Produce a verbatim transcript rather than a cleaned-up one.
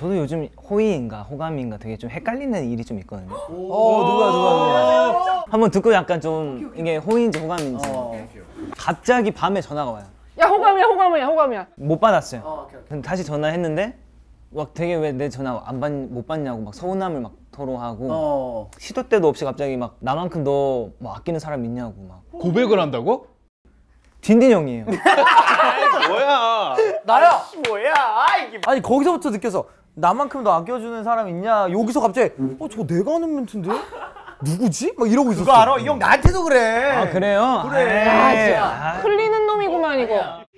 저도 요즘 호의인가 호감인가 되게 좀 헷갈리는 일이 좀 있거든요. 어 누가 누가 누가 한번 듣고 약간 좀 이게 호의인지 호감인지. 어. 갑자기 밤에 전화가 와요. 야 호감이야 호감이야 호감이야. 못 받았어요. 어, 오케이, 오케이. 다시 전화했는데 막 되게 왜 내 전화 안 받, 못 받냐고 막 서운함을 막 토로하고 어. 시도 때도 없이 갑자기 막 나만큼 너 뭐 아끼는 사람 있냐고 막 고백을 한다고? 딘딘 형이에요. 아이, 뭐야 나야 아이씨, 뭐야 아이, 아니 거기서부터 느껴서 나만큼 너 아껴주는 사람 있냐 여기서 갑자기 어 저거 내가 하는 멘트인데? 누구지? 막 이러고 있었어. 그거 알아? 이 형 나한테도 그래. 아 그래요? 그래. 아, 진짜. 아, 흘리는 놈이구만 이거.